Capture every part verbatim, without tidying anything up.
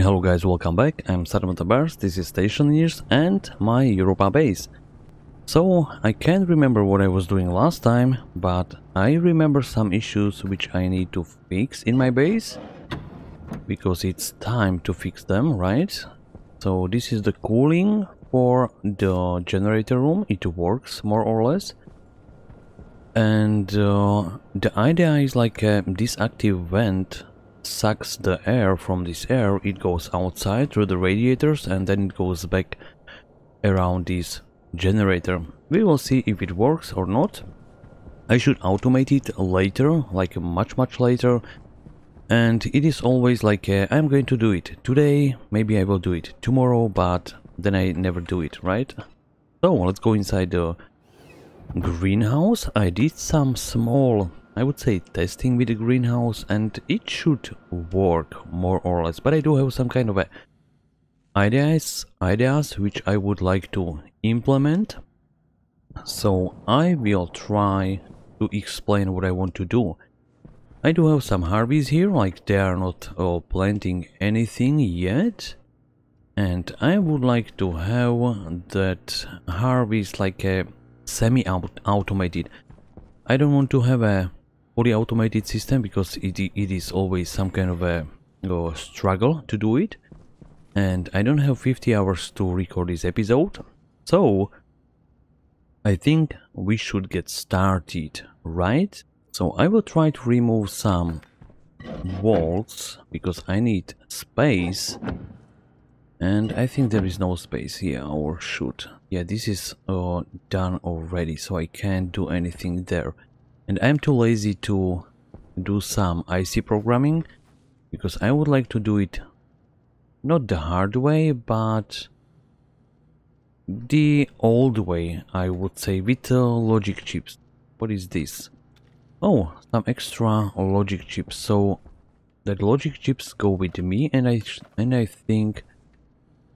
Hello guys, welcome back. I'm Saddamo De Beers, this is Stationeers and my Europa base. So I can't remember what I was doing last time, but I remember some issues which I need to fix in my base, because it's time to fix them, right? So this is the cooling for the generator room. It works more or less. And uh, the idea is like uh, this active vent sucks the air from this air, it goes outside through the radiators and then it goes back around this generator. We will see if it works or not. I should automate it later, like much much later. And it is always like uh, I'm going to do it today, maybe I will do it tomorrow, but then I never do it, right? So let's go inside the greenhouse. I did some small, I would say, testing with the greenhouse and it should work more or less, but I do have some kind of a ideas ideas which I would like to implement. So I will try to explain what I want to do. I do have some Harveys here, like they are not uh, planting anything yet, and I would like to have that Harveys like a semi-automated. I don't want to have a fully automated system because it, it is always some kind of a uh, struggle to do it, and I don't have fifty hours to record this episode, so I think we should get started, right? So I will try to remove some walls because I need space, and I think there is no space here, or should. Yeah, this is uh, done already, so I can't do anything there. And I'm too lazy to do some I C programming because I would like to do it not the hard way, but the old way, I would say, with uh, logic chips. What is this? Oh, some extra logic chips. So the logic chips go with me, and I sh and I think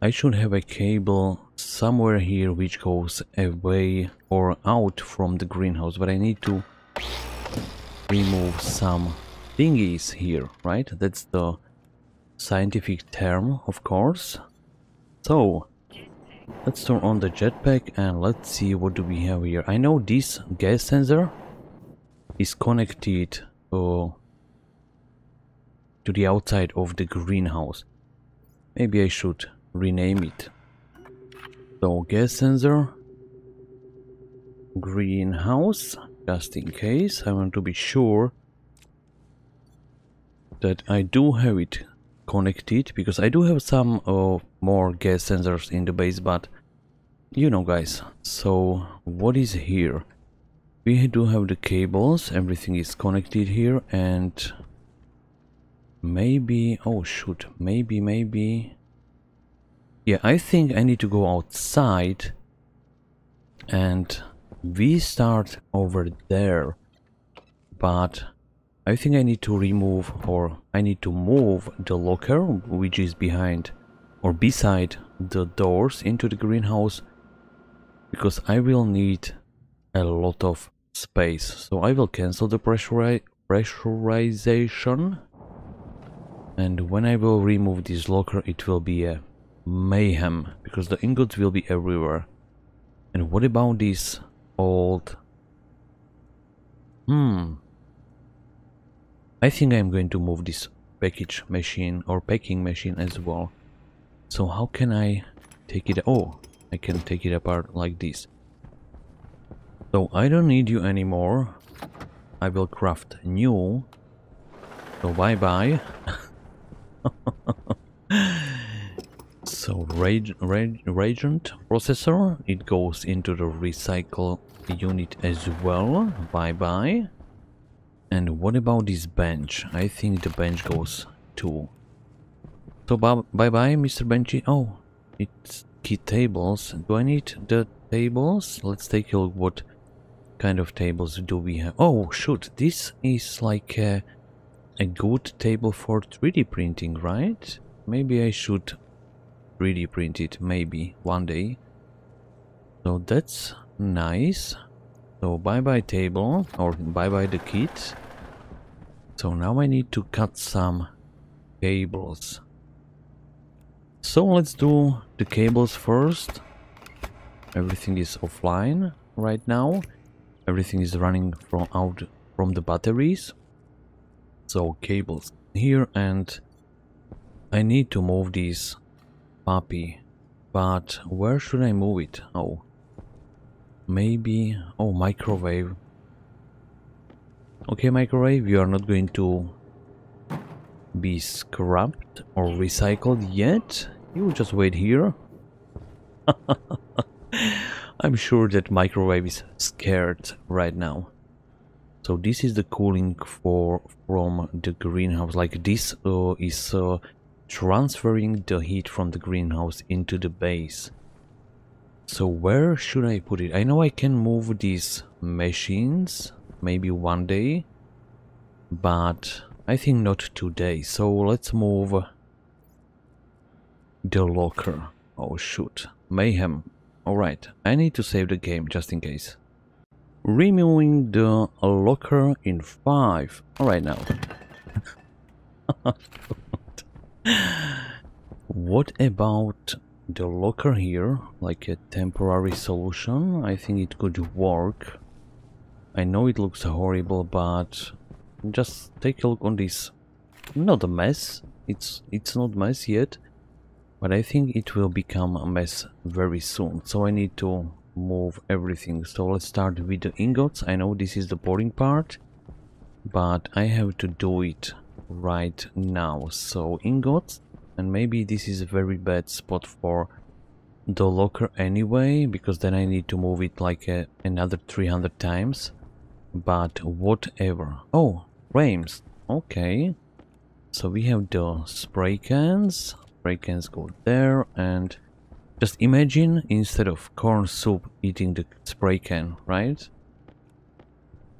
I should have a cable somewhere here which goes away or out from the greenhouse. But I need to remove some thingies here, right? That's the scientific term, of course. So let's turn on the jetpack and let's see what do we have here. I know this gas sensor is connected uh, to the outside of the greenhouse. Maybe I should rename it. So gas sensor, greenhouse, just in case. I want to be sure that I do have it connected, because I do have some uh, more gas sensors in the base, but you know, guys. So what is here? We do have the cables, everything is connected here, and maybe, oh shoot, maybe, maybe, yeah, I think I need to go outside, and we start over there, but I think I need to remove, or I need to move the locker, which is behind, or beside the doors into the greenhouse, because I will need a lot of space. So I will cancel the pressuri- pressurization, and when I will remove this locker it will be a mayhem, because the ingots will be everywhere. And what about this old... Hmm... I think I'm going to move this package machine or packing machine as well. So how can I take it... Oh, I can take it apart like this. So I don't need you anymore. I will craft new. So bye bye. So rad rad radiant processor, it goes into the recycle unit as well. Bye bye. And what about this bench? I think the bench goes too. So bye bye, Mister Benchy. Oh, it's key tables. Do I need the tables? Let's take a look what kind of tables do we have. Oh shoot, this is like a, a good table for three D printing, right? Maybe I should three D print it, maybe one day. So that's nice. So bye bye table, or bye bye the kit. So now I need to cut some tables. So let's do the cables first. Everything is offline right now. Everything is running from out from the batteries. So cables here, and I need to move this puppy. But where should I move it? Oh, maybe... oh, microwave. Okay, microwave, you are not going to be scrapped or recycled yet. You just wait here. I'm sure that microwave is scared right now. So this is the cooling for from the greenhouse. Like this uh, is uh, transferring the heat from the greenhouse into the base. So where should I put it? I know I can move these machines maybe one day, but I think not today. So let's move the locker. Oh shoot, mayhem. Alright, I need to save the game just in case. Removing the locker in five. Alright now. What about the locker here? Like a temporary solution? I think it could work. I know it looks horrible, but just take a look on this. Not a mess. It's it's not a mess yet. But I think it will become a mess very soon, so I need to move everything. So let's start with the ingots. I know this is the boring part, but I have to do it right now. So ingots, and maybe this is a very bad spot for the locker anyway, because then I need to move it like a, another three hundred times. But whatever. Oh, frames. Okay. So we have the spray cans. Spray cans go there, and just imagine instead of corn soup eating the spray can, right?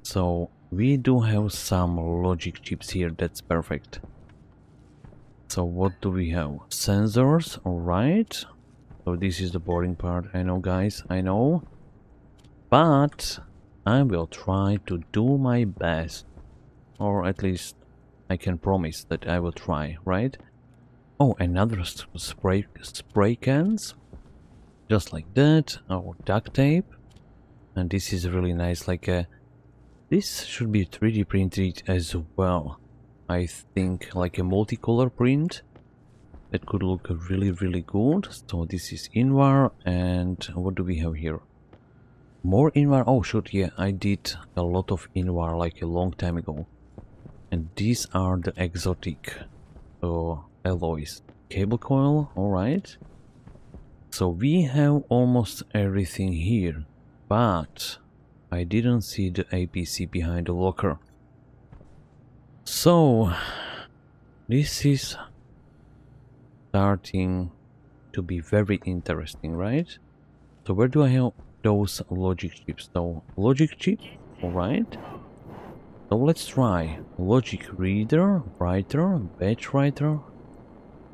So we do have some logic chips here, that's perfect. So what do we have? Sensors, alright. So this is the boring part, I know guys, I know. But I will try to do my best. Or at least I can promise that I will try, right? Oh, another spray spray cans, just like that. Oh, duct tape, and this is really nice. Like a, this should be three D printed as well. I think like a multicolor print that could look really really good. So this is Invar, and what do we have here? More Invar. Oh shoot, yeah, I did a lot of Invar like a long time ago, and these are the exotic. Uh, alloys. Cable coil, alright. So we have almost everything here, but I didn't see the A P C behind the locker. So this is starting to be very interesting, right? So where do I have those logic chips? So logic chip, alright. So let's try logic reader, writer, batch writer,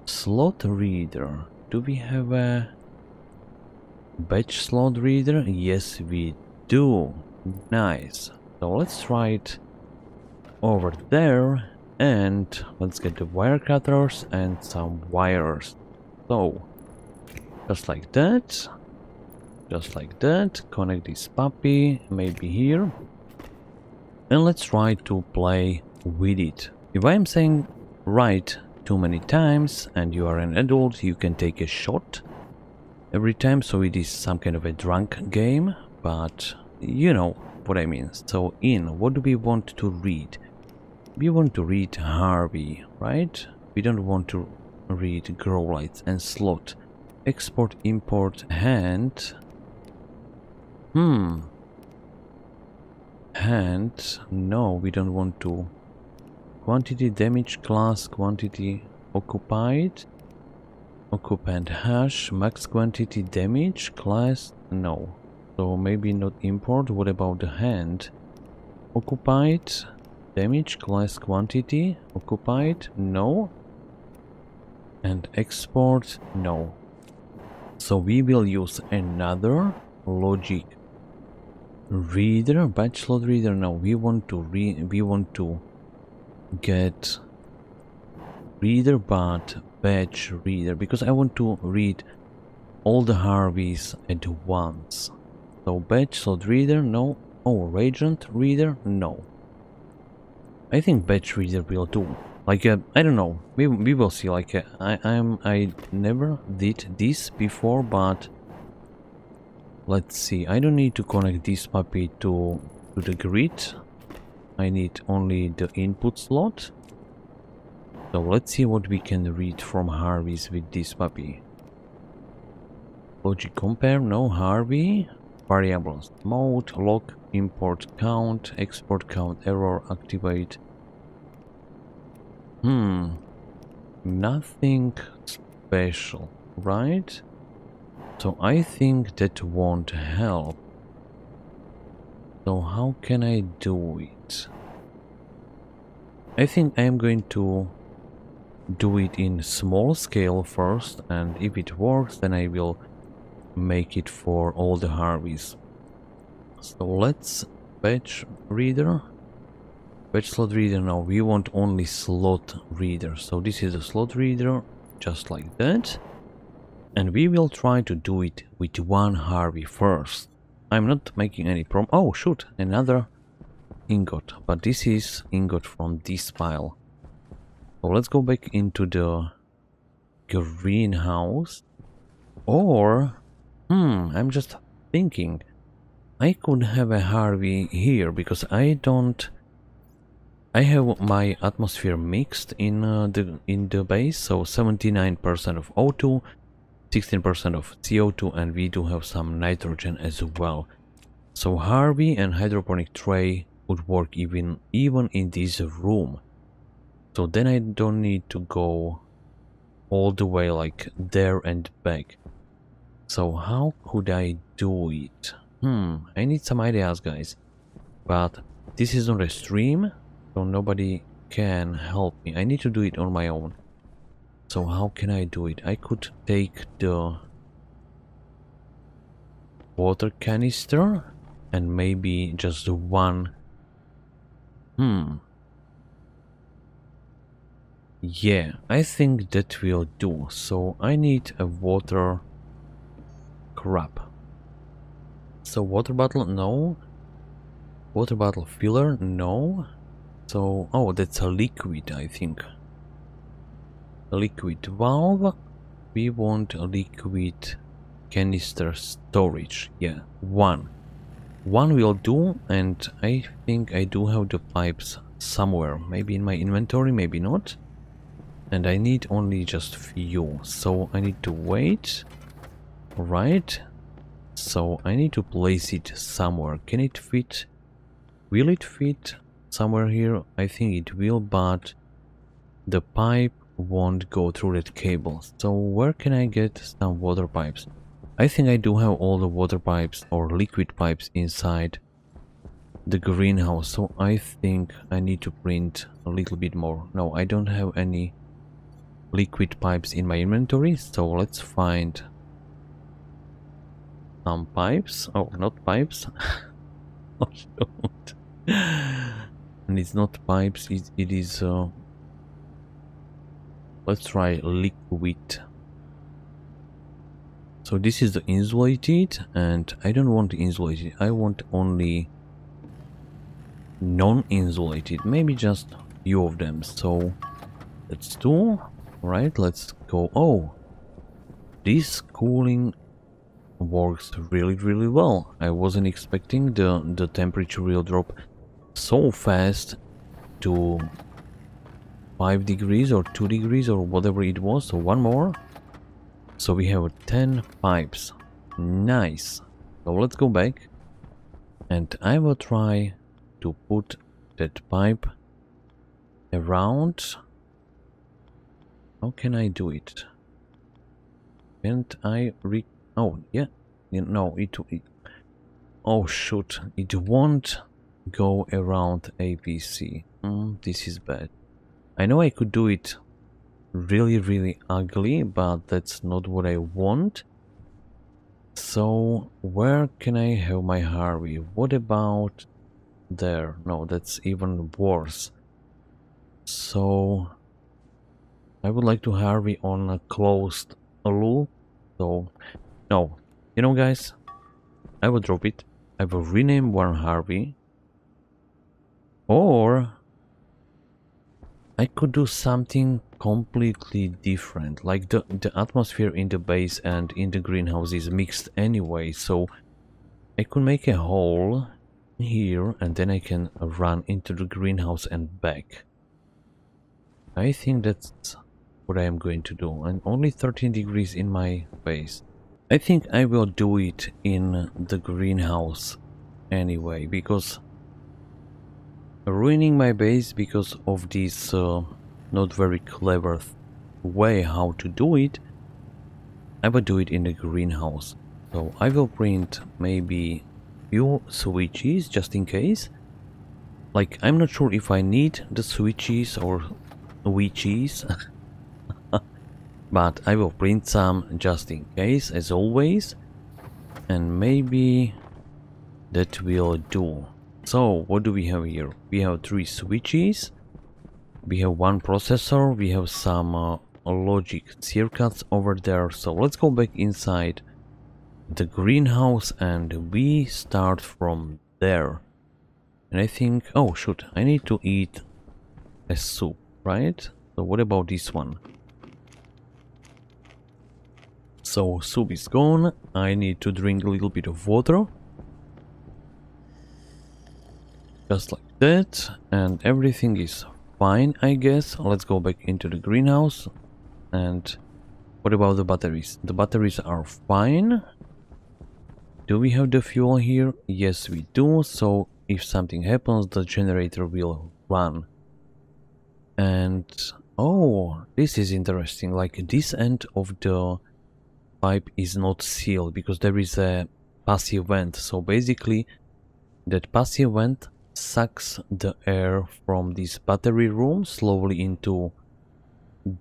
slot reader. Do we have a batch slot reader? Yes, we do. Nice. So let's try it over there, and let's get the wire cutters and some wires. So just like that, just like that, connect this puppy maybe here, and let's try to play with it. If I'm saying right too many times and you are an adult, you can take a shot every time. So it is some kind of a drunk game, but you know what I mean. So in, what do we want to read? We want to read Harvey, right? We don't want to read grow lights and slot. Export, import, hand. Hmm. Hand. No, we don't want to. Quantity, damage, class, quantity, occupied, occupant, hash, max quantity, damage, class, no. So maybe not import. What about the hand? Occupied, damage, class, quantity, occupied, no. And export, no. So we will use another logic reader, batch slot reader, no. We want to re- we want to get reader, but batch reader because I want to read all the Harveys at once. So batch slot reader, no. Oh, Radiant reader, no. I think batch reader will do. Like a, I don't know. We we will see. Like a, I I'm I never did this before, but let's see. I don't need to connect this puppy to to the grid. I need only the input slot. So let's see what we can read from Harvey's with this puppy. Logic compare, no. Harvey. Variables, mode, lock, import, count, export, count, error, activate. Hmm, nothing special, right? So I think that won't help. So how can I do it? I think I am going to do it in small scale first, and if it works, then I will make it for all the Harveys. So let's batch reader, batch slot reader. Now we want only slot reader, so this is a slot reader, just like that, and we will try to do it with one Harvey first. I'm not making any prom. Oh shoot, another ingot, but this is ingot from this pile. So let's go back into the greenhouse, or Hmm, I'm just thinking, I could have a Harvey here, because I don't... I have my atmosphere mixed in uh, the in the base, so seventy-nine percent of O two, sixteen percent of C O two, and we do have some nitrogen as well. So Harvey and hydroponic tray would work even, even in this room. So then I don't need to go all the way like there and back. So how could I do it? Hmm, I need some ideas, guys. But this is not a stream, so nobody can help me. I need to do it on my own. So how can I do it? I could take the water canister and maybe just one. Hmm. Yeah, I think that will do. So I need a water... crap. So water bottle, no. Water bottle filler, no. So, oh, that's a liquid, I think. A liquid valve. We want a liquid canister storage. Yeah, one. One will do, and I think I do have the pipes somewhere. Maybe in my inventory, maybe not. And I need only just few. So I need to wait. Right, so I need to place it somewhere. Can it fit? Will it fit somewhere here? I think it will, but the pipe won't go through that cable. So where can I get some water pipes? I think I do have all the water pipes or liquid pipes inside the greenhouse, so I think I need to print a little bit more. No, I don't have any liquid pipes in my inventory, so let's find some pipes. Oh, not pipes. Oh, shoot. And it's not pipes, it, it is... Uh... Let's try liquid. So this is the insulated, and I don't want insulated. I want only non-insulated. Maybe just few of them. So let's do... Right, let's go... Oh! This cooling... works really really well. I wasn't expecting the the temperature will drop so fast to five degrees or two degrees or whatever it was. So one more, so we have ten pipes. Nice. So let's go back, and I will try to put that pipe around. How can I do it? Can't I re Oh, yeah, no, it, it... Oh, shoot, it won't go around A B C. Mm, this is bad. I know I could do it really, really ugly, but that's not what I want. So, where can I have my Harvey? What about there? No, that's even worse. So, I would like to Harvey on a closed loop. So, no. You know, guys, I will drop it. I will rename one Harvey. Or I could do something completely different. Like the, the atmosphere in the base and in the greenhouse is mixed anyway. So I could make a hole here and then I can run into the greenhouse and back. I think that's what I am going to do. And only thirteen degrees in my base. I think I will do it in the greenhouse anyway, because ruining my base because of this uh, not very clever way how to do it, I will do it in the greenhouse. So I will print maybe few switches just in case. Like, I'm not sure if I need the switches or witches, but I will print some just in case, as always, and maybe that will do. So what do we have here? We have three switches, we have one processor, we have some uh, logic circuits over there. So let's go back inside the greenhouse and we start from there. And I think, oh shoot, I need to eat a soup, right? So what about this one? So soup is gone, I need to drink a little bit of water. Just like that, and everything is fine, I guess. Let's go back into the greenhouse. And what about the batteries? The batteries are fine. Do we have the fuel here? Yes, we do. So if something happens, the generator will run. And oh, this is interesting. Like, this end of the pipe is not sealed because there is a passive vent. So basically, that passive vent sucks the air from this battery room slowly into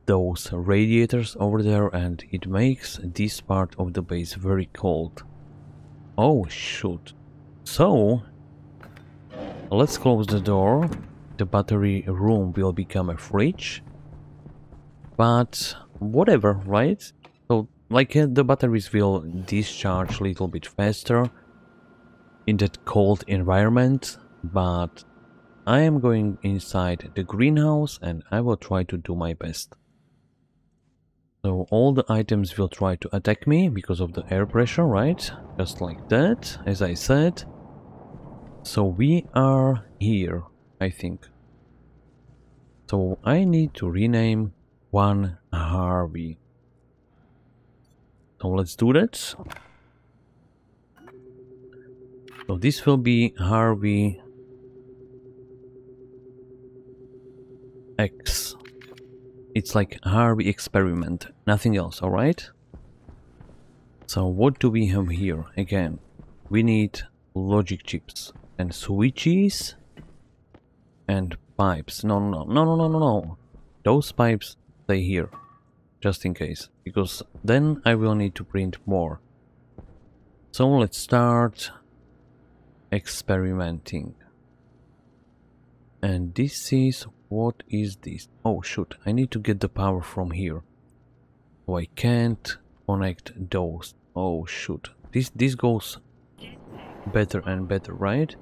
those radiators over there, and it makes this part of the base very cold. Oh shoot. So let's close the door. The battery room will become a fridge, but whatever, right? So like uh, the batteries will discharge a little bit faster in that cold environment. But I am going inside the greenhouse and I will try to do my best. So all the items will try to attack me because of the air pressure, right? Just like that, as I said. So we are here, I think. So I need to rename one Harvey. So let's do that. So this will be Harvey X. It's like Harvey experiment, nothing else. All right, so what do we have here? Again, we need logic chips and switches and pipes. No, no, no, no, no, no, no. Those pipes stay here just in case, because then I will need to print more. So let's start experimenting. And this is, what is this? Oh shoot, I need to get the power from here. So I can't connect those. Oh shoot. This this goes better and better, right?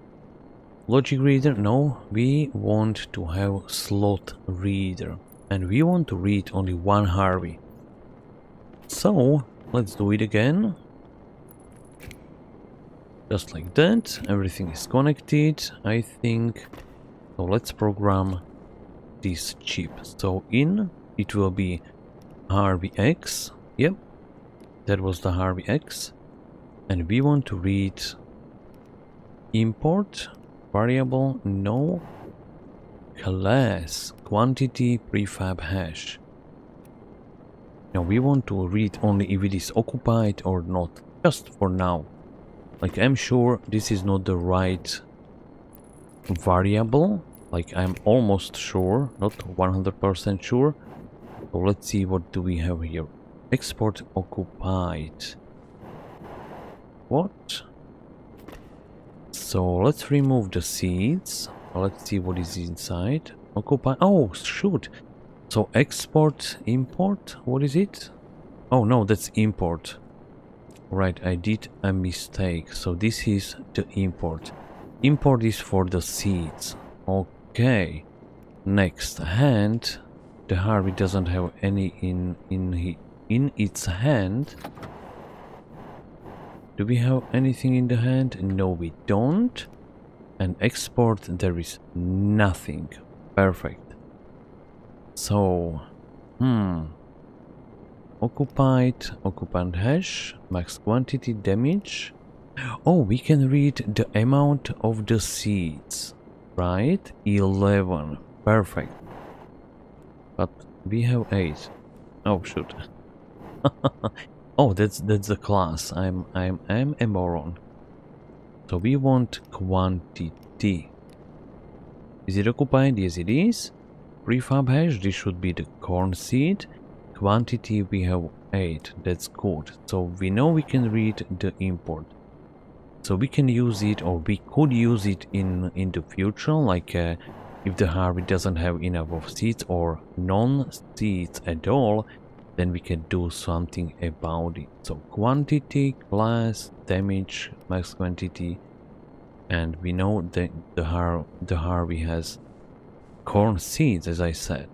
Logic reader? No, we want to have slot reader. And we want to read only one Harvey. So let's do it again. Just like that, everything is connected, I think. So let's program this chip. So in, it will be Harvey X. Yep, that was the Harvey X. And we want to read import, variable, no, class, quantity, prefab hash. Now we want to read only if it is occupied or not, just for now. Like, I'm sure this is not the right variable. Like, I'm almost sure, not one hundred percent sure. So let's see, what do we have here? Export occupied. What? So let's remove the seeds. Let's see what is inside. Occupy. Oh shoot! So export, import, what is it? Oh no, that's import. Right, I did a mistake. So this is the import. Import is for the seeds. Okay. Next hand. The Harvey doesn't have any in in he, in its hand. Do we have anything in the hand? No, we don't. And export, there is nothing. Perfect. So, hmm. Occupied, occupant hash, max quantity, damage. Oh, we can read the amount of the seeds, right? eleven, perfect. But we have eight. Oh shoot! Oh, that's that's the class. I'm I'm I'm a moron. So we want quantity. Is it occupied? Yes, it is. Prefab hash. This should be the corn seed. Quantity we have eight, that's good. So we know we can read the import, so we can use it, or we could use it in in the future, like uh, if the Harvey doesn't have enough of seeds or non-seeds at all, then we can do something about it. So quantity, class, damage, max quantity, and we know that the Har the Harvey has corn seeds, as I said.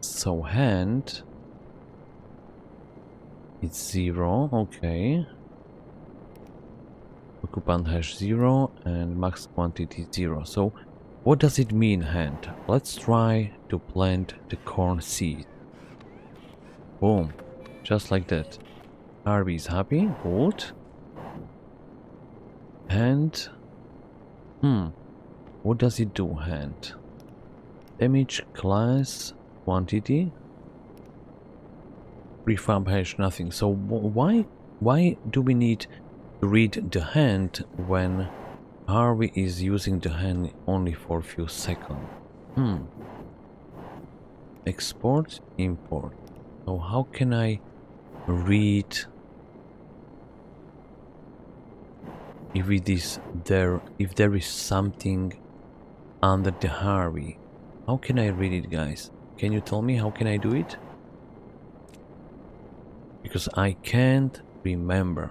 So hand, it's zero, okay. Occupant hash zero and max quantity zero. So what does it mean, hand? Let's try to plant the corn seed. Boom. Just like that. Harvey is happy. Good. Hand. Hmm. What does it do, hand? Damage, class, quantity. Prefab hash, nothing. So why why do we need to read the hand when Harvey is using the hand only for a few seconds? Hmm. Export, import. So how can I read if it is there, if there is something under the Harvey? How can I read it, guys? Can you tell me how can I do it? Because I can't remember.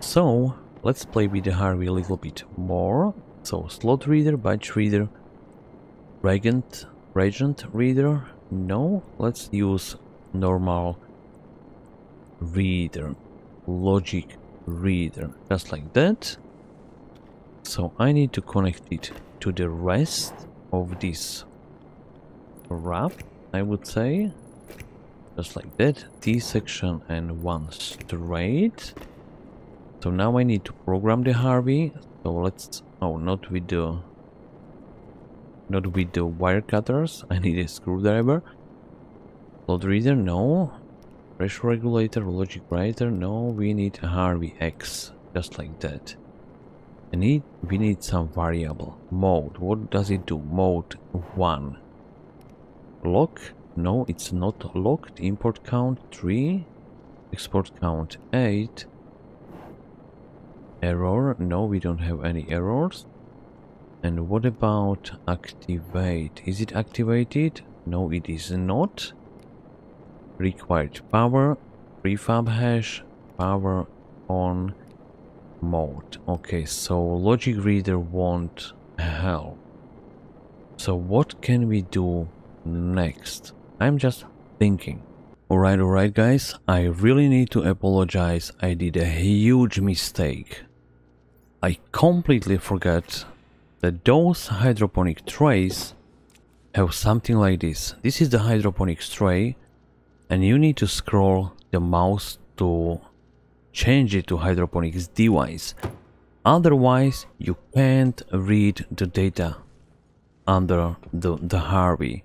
So let's play with the Harvey a little bit more. So slot reader, batch reader, regent, regent reader. No, let's use normal reader, logic reader, just like that. So I need to connect it to the rest of this wrap, I would say. Just like that, T section and one straight. So now I need to program the Harvey. So let's, oh, not with the, not with the wire cutters. I need a screwdriver. Load reader, no. Pressure regulator, logic writer, no. We need a Harvey X, just like that. I need, we need some variable. Mode, what does it do? Mode one. Lock. No, it's not locked. Import count three, export count eight. Error, no, we don't have any errors. And what about activate? Is it activated? No, it is not. Required power, prefab hash, power on, mode. Okay, so logic reader won't help. So what can we do next? I'm just thinking. Alright, alright guys, I really need to apologize. I did a huge mistake. I completely forgot that those hydroponic trays have something like this. This is the hydroponic tray, and you need to scroll the mouse to change it to hydroponics device. Otherwise, you can't read the data under the, the Harvey.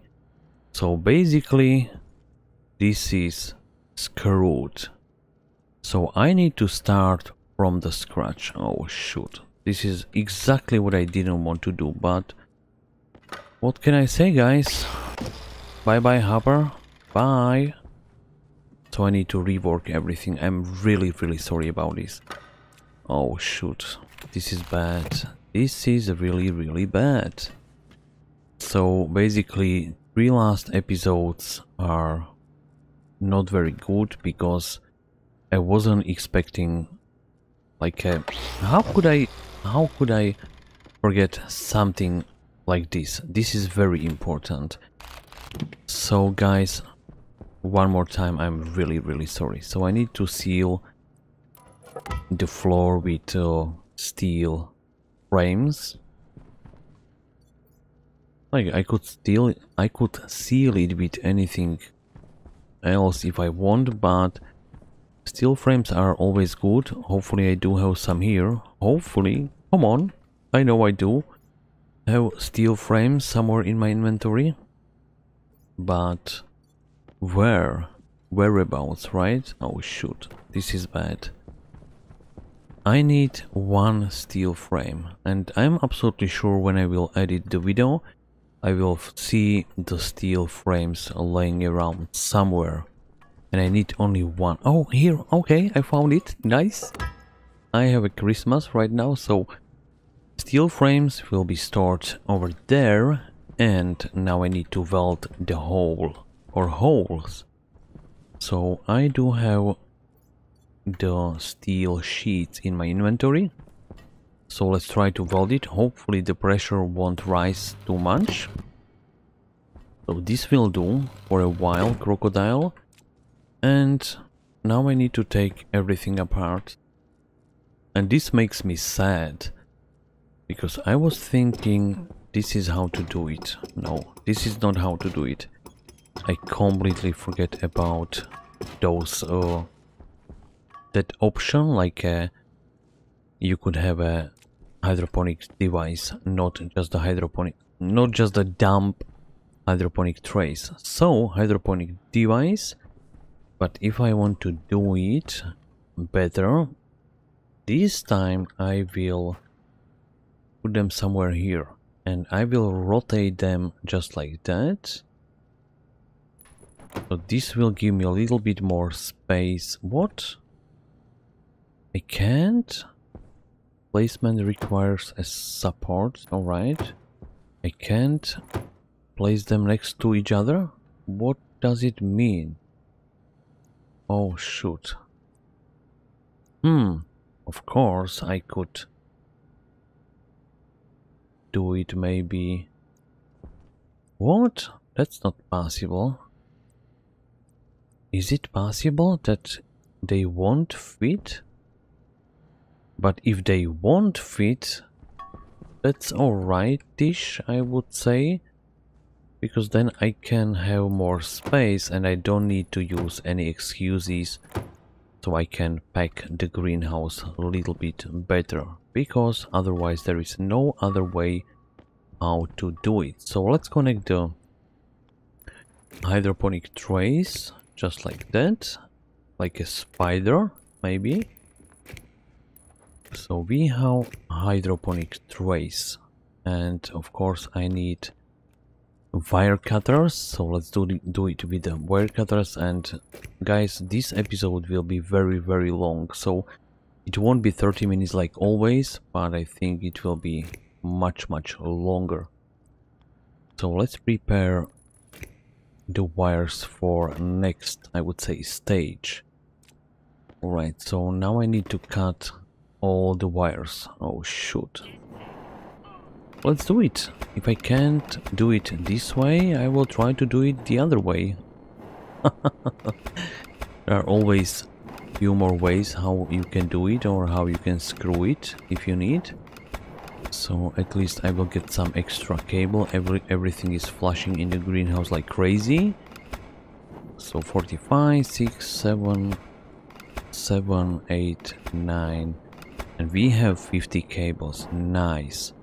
So basically, this is screwed. So I need to start from the scratch. Oh shoot, this is exactly what I didn't want to do, but what can I say, guys? Bye bye Hopper, bye. So I need to rework everything. I'm really really sorry about this. Oh shoot, this is bad. This is really really bad. So basically three last episodes are not very good because I wasn't expecting like a, how could I how could I forget something like this? This is very important. So guys, one more time, I'm really really sorry. So I need to seal the floor with uh, steel frames. Like I could steal it, I could seal it with anything else if I want, but steel frames are always good. Hopefully I do have some here. Hopefully, come on, I know I do have steel frames somewhere in my inventory. But where? Whereabouts, right? Oh shoot, this is bad. I need one steel frame, and I'm absolutely sure when I will edit the video, I will see the steel frames laying around somewhere, and I need only one. Oh, here, okay, I found it, nice. I have a Christmas right now, so steel frames will be stored over there, and now I need to weld the hole, or holes. So I do have the steel sheets in my inventory. So let's try to weld it. Hopefully the pressure won't rise too much. So this will do for a while, crocodile. And now I need to take everything apart. And this makes me sad, because I was thinking this is how to do it. No, this is not how to do it. I completely forget about those, uh, that option, like a, you could have a hydroponic device, not just the hydroponic, not just the dump hydroponic trays. So hydroponic device, but if I want to do it better, this time I will put them somewhere here, and I will rotate them just like that. So this will give me a little bit more space. What? I can't? Placement requires a support, alright. I can't place them next to each other? What does it mean? Oh shoot. Hmm, of course I could do it maybe. What? That's not possible. Is it possible that they won't fit? But if they won't fit, that's alright-ish, I would say. Because then I can have more space and I don't need to use any excuses. So I can pack the greenhouse a little bit better. Because otherwise there is no other way how to do it. So let's connect the hydroponic trays just like that. Like a spider, maybe. So we have hydroponic trays, and of course I need wire cutters, so let's do, do it with the wire cutters. And guys, this episode will be very very long, so it won't be thirty minutes like always, but I think it will be much much longer. So let's prepare the wires for next, I would say, stage. Alright, so now I need to cut all the wires. Oh shoot, let's do it. If I can't do it this way, I will try to do it the other way. There are always few more ways how you can do it, or how you can screw it if you need. So at least I will get some extra cable. Every everything is flashing in the greenhouse like crazy. So forty-five, six, seven, seven, eight, nine, and we have fifty cables. Nice.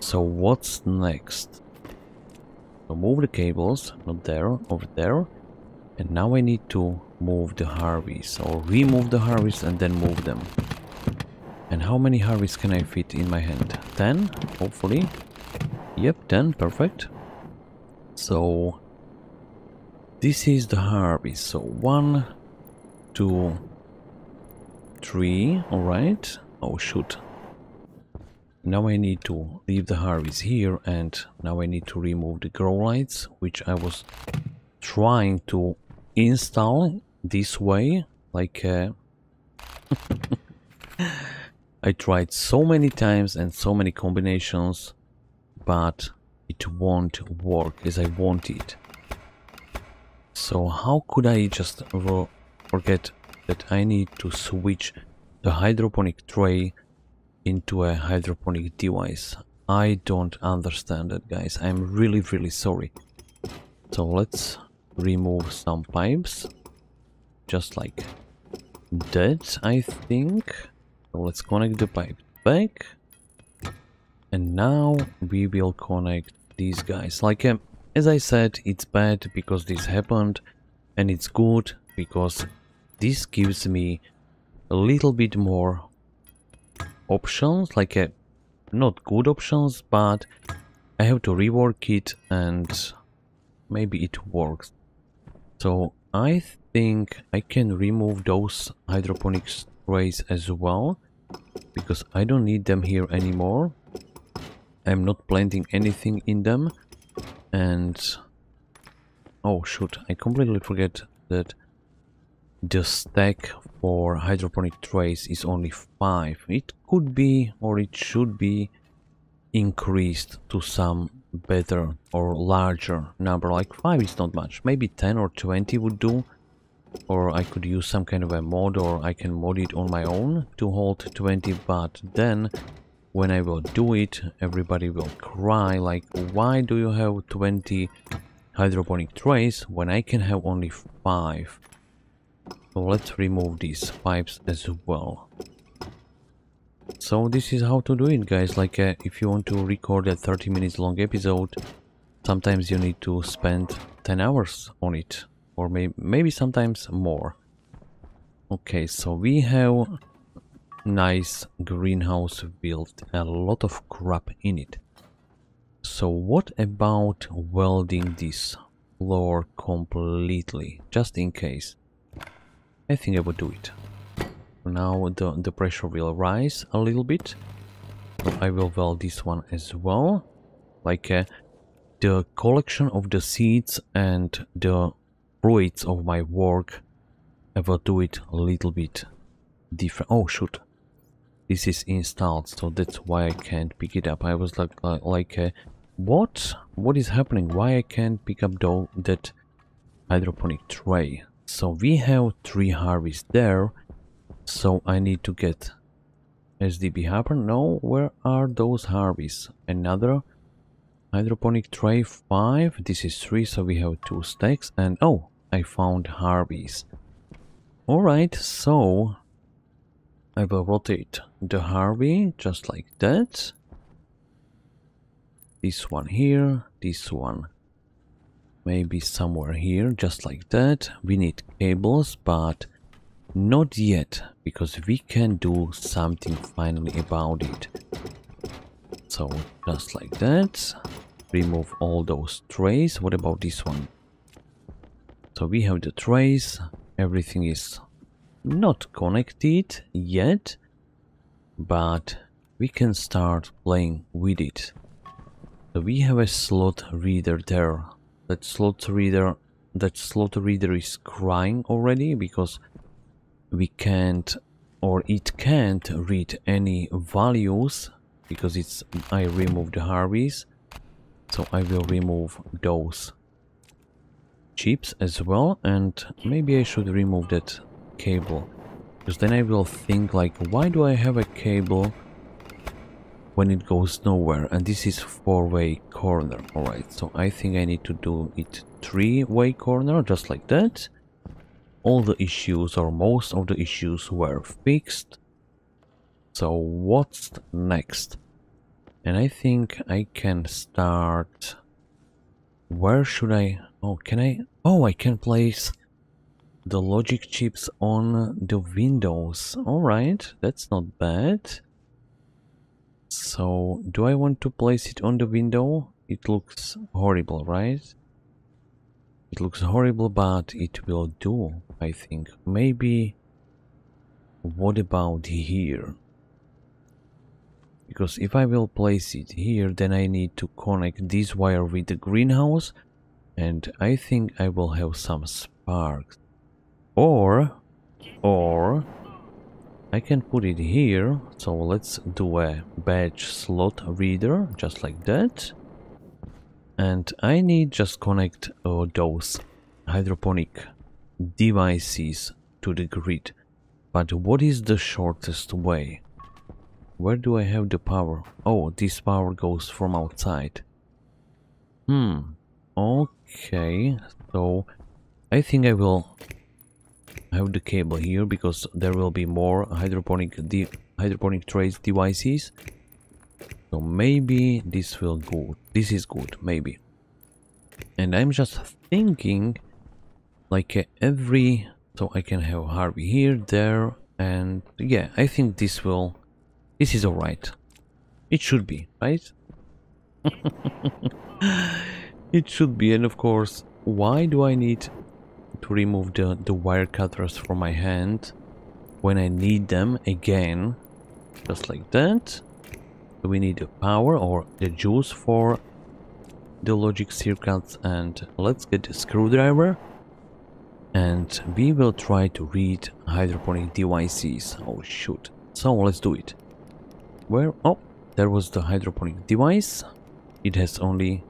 So what's next? So move the cables, not there, over there. And now I need to move the Harveys, or remove the Harveys and then move them. And how many Harveys can I fit in my hand? ten, hopefully. Yep, ten, perfect. So this is the Harvey. So one, two, three, alright. Oh shoot. Now I need to leave the Harveys here, and now I need to remove the grow lights, which I was trying to install this way, like uh, I tried so many times and so many combinations, but it won't work as I want it. So how could I just forget that I need to switch the hydroponic tray into a hydroponic device? I don't understand that, guys. I'm really really sorry. So let's remove some pipes, just like that, I think. So let's connect the pipe back, and now we will connect these guys. Like um, as I said, it's bad because this happened, and it's good because this gives me a little bit more options, like a not good options, but I have to rework it and maybe it works. So I think I can remove those hydroponic trays as well, because I don't need them here anymore. I'm not planting anything in them. And oh shoot, I completely forget that the stack for hydroponic trays is only five. It could be, or it should be, increased to some better or larger number. Like five is not much, maybe ten or twenty would do, or I could use some kind of a mod, or I can mod it on my own to hold twenty. But then when I will do it, everybody will cry like, why do you have twenty hydroponic trays when I can have only five? So let's remove these pipes as well. So this is how to do it, guys. Like uh, if you want to record a thirty minutes long episode, sometimes you need to spend ten hours on it, or may maybe sometimes more. Okay, so we have nice greenhouse built, a lot of crap in it. So what about welding this floor completely, just in case? I think I would do it. Now the, the pressure will rise a little bit. So I will weld this one as well. Like uh, the collection of the seeds and the fruits of my work, I will do it a little bit different. Oh shoot, this is installed, so that's why I can't pick it up. I was like, like, like uh, what? What is happening? Why I can't pick up though that hydroponic tray? So we have three Harveys there. So I need to get S D B hopper. No, where are those Harveys? Another hydroponic tray, five. This is three, so we have two stacks. And oh, I found Harveys. All right, so I will rotate the Harvey just like that. This one here, this one maybe somewhere here, just like that. We need cables, but not yet, because we can do something finally about it. So just like that, remove all those trays. What about this one? So we have the trays, everything is not connected yet, but we can start playing with it. So we have a slot reader there. That slot reader, that slot reader is crying already, because we can't, or it can't read any values, because it's I removed the Harveys. So I will remove those chips as well, and maybe I should remove that cable, because then I will think like, why do I have a cable when it goes nowhere? And this is four-way corner. All right, so I think I need to do it three-way corner, just like that. All the issues, or most of the issues, were fixed. So what's next? And I think I can start. Where should I? Oh, can I? Oh, I can place the logic chips on the windows. All right, that's not bad. So do I want to place it on the window? It looks horrible, right? It looks horrible, but it will do, I think. Maybe, what about here? because if I will place it here, then I need to connect this wire with the greenhouse, and I think I will have some sparks. Or, or, I can put it here, so let's do a badge slot reader, just like that. And I need just connect uh, those hydroponic devices to the grid. But what is the shortest way? Where do I have the power? Oh, this power goes from outside. Hmm. Okay, so I think I will have the cable here because there will be more hydroponic de hydroponic trays devices. So maybe this will go. This is good, maybe. And I'm just thinking, like every. So I can have Harvey here, there, and yeah, I think this will, this is alright. It should be, right? It should be, and of course, why do I need to remove the, the wire cutters from my hand when I need them again? Just like that. We need the power or the juice for the logic circuits, and let's get the screwdriver. And we will try to read hydroponic devices. Oh shoot. So let's do it. Where? Oh, there was the hydroponic device. It has only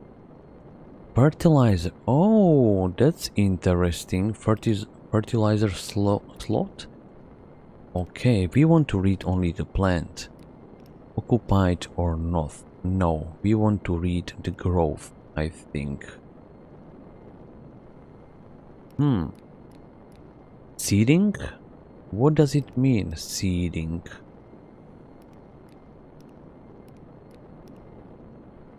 fertilizer. Oh, that's interesting. Fertil fertilizer slo slot. Okay, we want to read only the plant. Occupied or not. No, we want to read the growth, I think. Hmm. Seeding? What does it mean, seeding?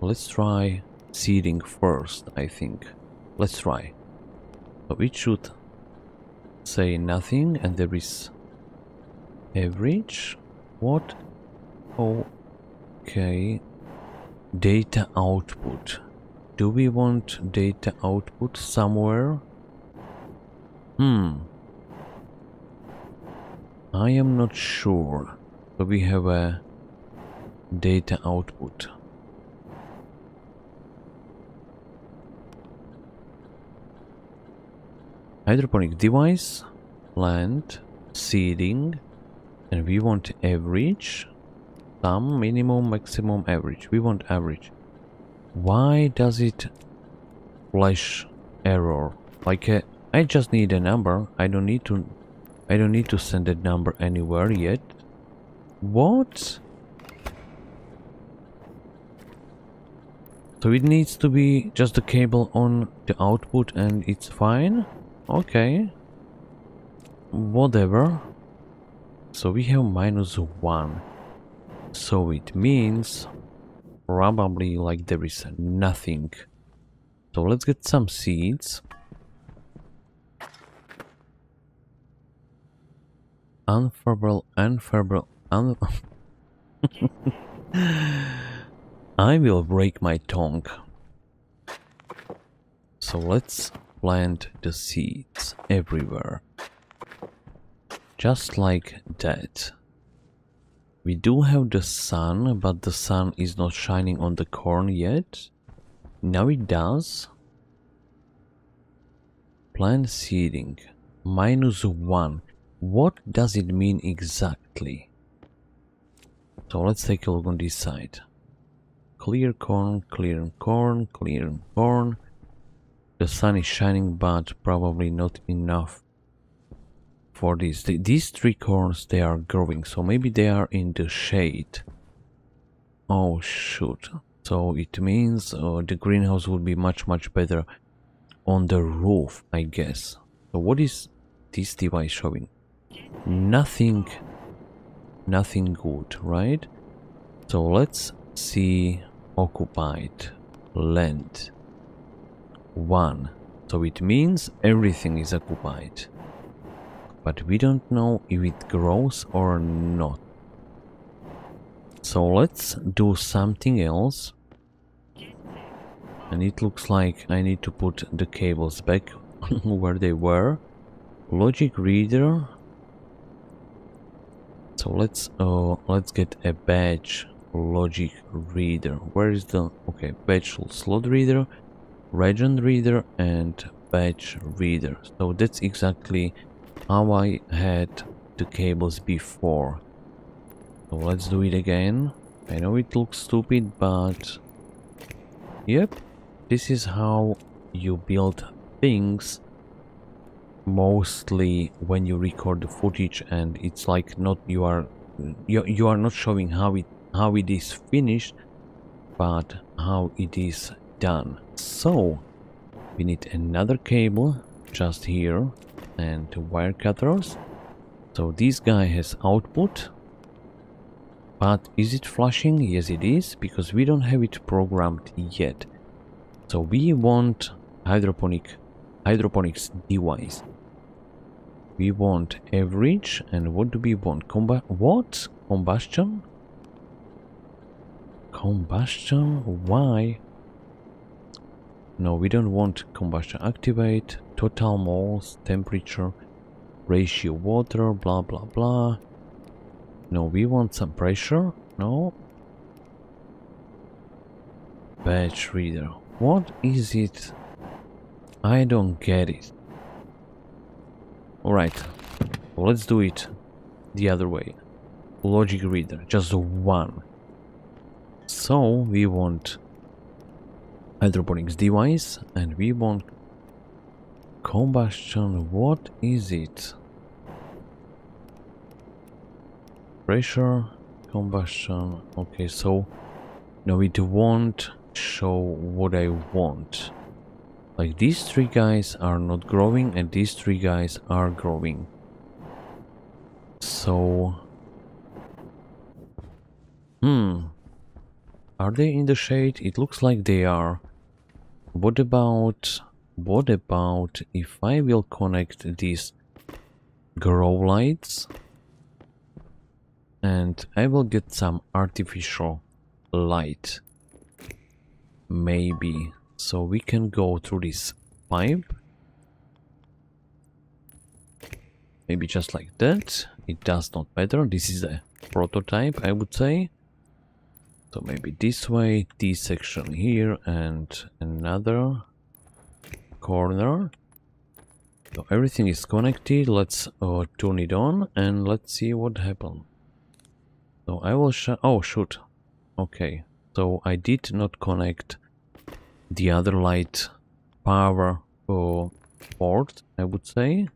Let's try seeding first, I think. Let's try. So it should say nothing, and there is average. What? Okay. Data output. Do we want data output somewhere? Hmm. I am not sure, but we have a data output. Hydroponic device, plant, seeding, and we want average, some minimum, maximum, average. We want average. Why does it flash error? Like a, I just need a number. I don't need to. I don't need to send that number anywhere yet. What? So it needs to be just the cable on the output and it's fine? Okay. Whatever. So we have minus one. So it means probably like there is nothing. So let's get some seeds. Unfavorable, unfavorable, un I will break my tongue. So let's plant the seeds everywhere. Just like that. We do have the sun, but the sun is not shining on the corn yet. Now it does. Plant seeding. Minus one. What does it mean exactly? So let's take a look on this side. Clear corn, clear corn, clear corn. The sun is shining, but probably not enough for this. The, these three corns, they are growing, so maybe they are in the shade. Oh shoot. So it means uh, the greenhouse would be much, much better on the roof, I guess. So what is this device showing? Nothing, nothing good, right? So let's see occupied land one. So it means everything is occupied, but we don't know if it grows or not. So let's do something else. And it looks like I need to put the cables back where they were. Logic reader. So let's uh, let's get a badge logic reader. Where is the okay batch slot reader, region reader and batch reader. So that's exactly how I had the cables before. So let's do it again. I know it looks stupid, but yep, this is how you build things mostly when you record the footage, and it's like not you are you, you are not showing how it how it is finished, but how it is done. So we need another cable just here and wire cutters. So this guy has output, but is it flashing? Yes, it is, because we don't have it programmed yet. So we want hydroponic hydroponics device. We want average, and what do we want? Comba what? Combustion? Combustion? Why? No, we don't want combustion. Activate, total moles, temperature, ratio water, blah blah blah. No, we want some pressure. No. Batch reader. What is it? I don't get it. Alright, let's do it the other way. Logic reader, just one. So we want hydroponics device and we want combustion. What is it? Pressure, combustion. Okay, so now it won't show what I want. Like these three guys are not growing and these three guys are growing. So hmm are they in the shade? It looks like they are. What about what about if I will connect these grow lights and I will get some artificial light maybe. So we can go through this pipe, maybe just like that. It does not matter, this is a prototype, I would say. So maybe this way, this section here and another corner. So everything is connected. Let's uh, turn it on and let's see what happens. So I will sh oh shoot, okay, so I did not connect the other light power uh, port, I would say,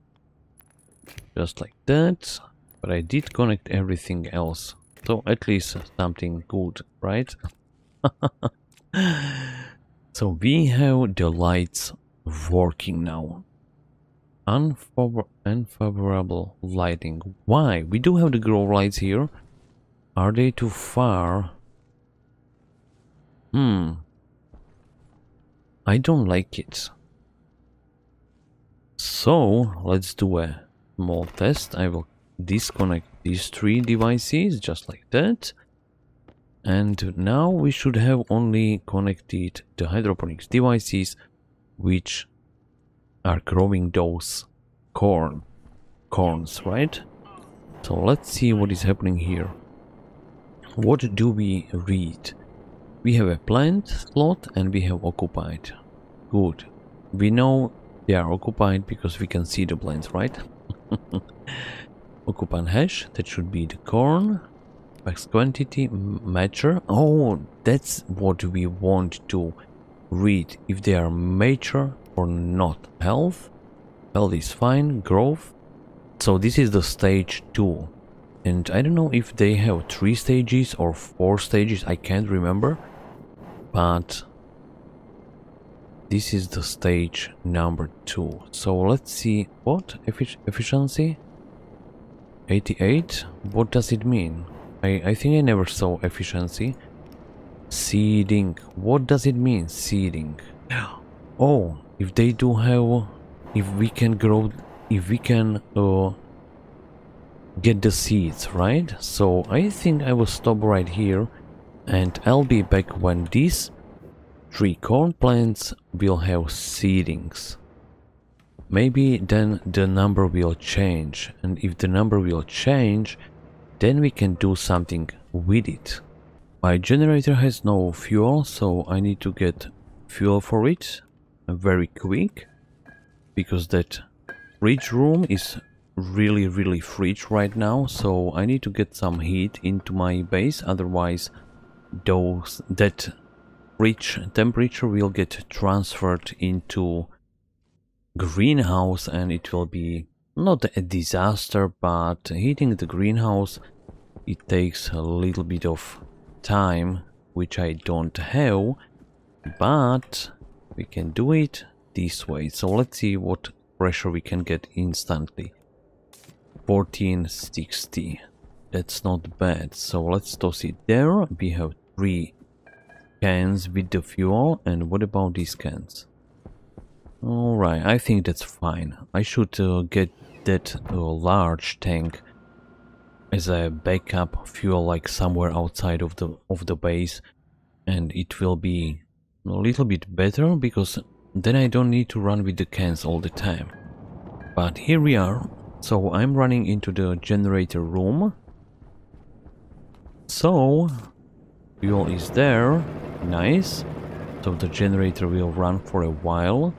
just like that, but I did connect everything else, so at least something good, right? So we have the lights working now. Unfavor unfavorable lighting. Why? We do have the grow lights here. Are they too far? Hmm. I don't like it. So let's do a small test. I will disconnect these three devices just like that. And now we should have only connected the hydroponics devices which are growing those corn corns, right? So let's see what is happening here. What do we read? We have a plant slot and we have occupied. Good. We know they are occupied because we can see the plants, right? Occupant hash, that should be the corn. Max quantity, mature. Oh, that's what we want to read. If they are mature or not. Health. Health is fine. Growth. So this is the stage two. And I don't know if they have three stages or four stages. I can't remember. But this is the stage number two. So let's see what efficiency eighty-eight. What does it mean? I, I think I never saw efficiency. Seeding. What does it mean? Seeding. Oh, if they do have, if we can grow, if we can uh, get the seeds, right? So I think I will stop right here. And I'll be back when these three corn plants will have seedings. Maybe then the number will change. And if the number will change, then we can do something with it. My generator has no fuel, so I need to get fuel for it very quick, because that fridge room is really really fridge right now, so I need to get some heat into my base, otherwise those that fridge temperature will get transferred into greenhouse, and it will be not a disaster, but heating the greenhouse, it takes a little bit of time, which I don't have, but we can do it this way. So let's see what pressure we can get instantly. fourteen sixty, that's not bad. So let's toss it there. We have three cans with the fuel, and what about these cans? Alright, I think that's fine. I should uh, get that uh, large tank as a backup fuel, like somewhere outside of the of the base, and it will be a little bit better, because then I don't need to run with the cans all the time. But here we are. So I'm running into the generator room. So fuel is there. Nice. So the generator will run for a while.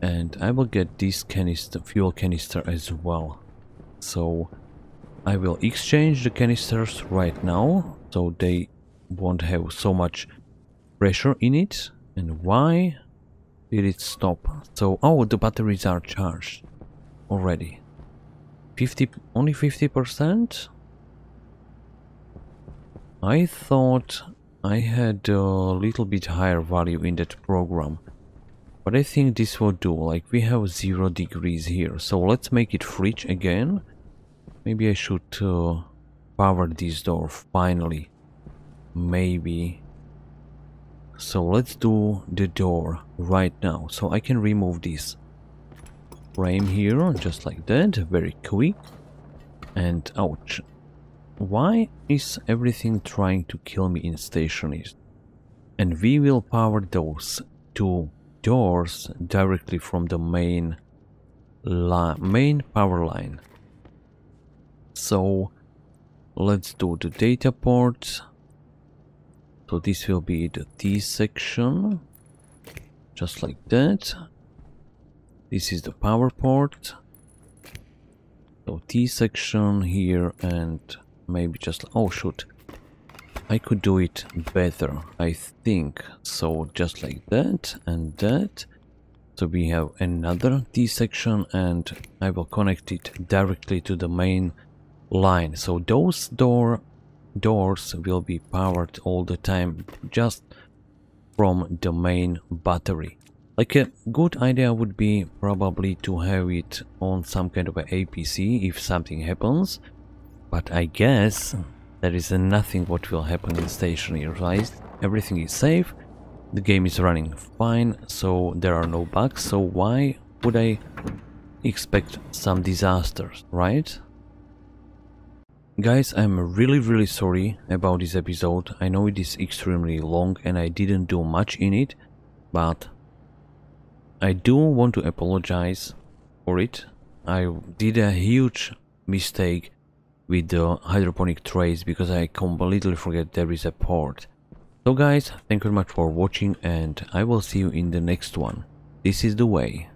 And I will get this canister, fuel canister as well. So I will exchange the canisters right now, so they won't have so much pressure in it. And why did it stop? So, oh, the batteries are charged already. fifty, only fifty percent? I thought I had a little bit higher value in that program. But I think this will do, like we have zero degrees here. So let's make it fridge again. Maybe I should uh, power this door finally. Maybe. So let's do the door right now. So I can remove this frame here, just like that, very quick. And ouch. Why is everything trying to kill me in Stationeers? And we will power those two doors directly from the main, la main power line. So let's do the data port. So this will be the T section, just like that. This is the power port. So T section here, and maybe just, oh shoot, I could do it better, I think. So just like that and that. So we have another T section, and I will connect it directly to the main line. So those door doors will be powered all the time just from the main battery. Like a good idea would be probably to have it on some kind of an A P C if something happens, but I guess there is nothing what will happen in Stationeers, right? Everything is safe, the game is running fine, so there are no bugs, so why would I expect some disasters, right? Guys, I'm really really sorry about this episode. I know it is extremely long and I didn't do much in it, but I do want to apologize for it. I did a huge mistake with the hydroponic trays, because I completely forget there is a port. So guys, thank you very much for watching, and I will see you in the next one. This is the way.